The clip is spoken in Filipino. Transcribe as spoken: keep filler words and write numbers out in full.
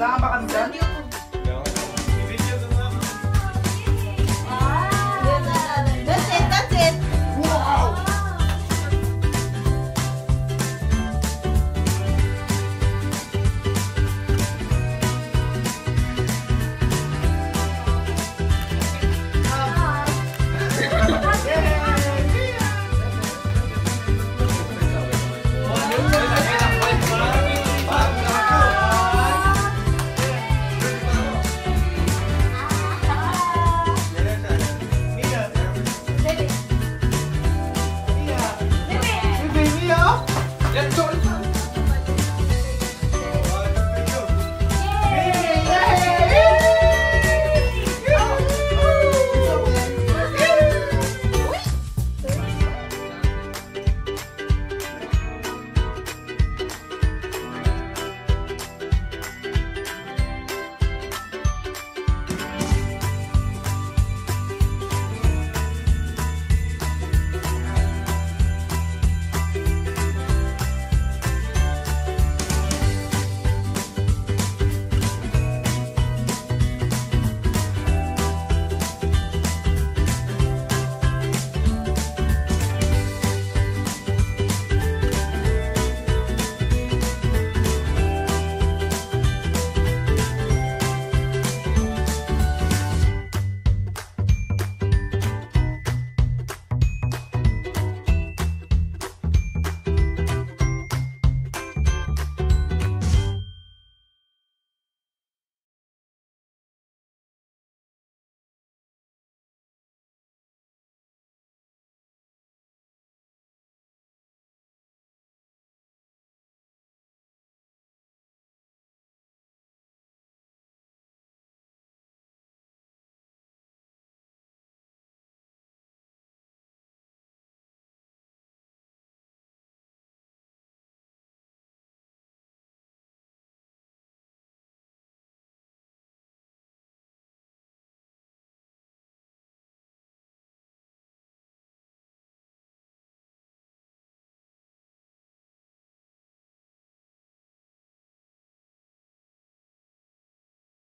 Magkakasama kami dyan.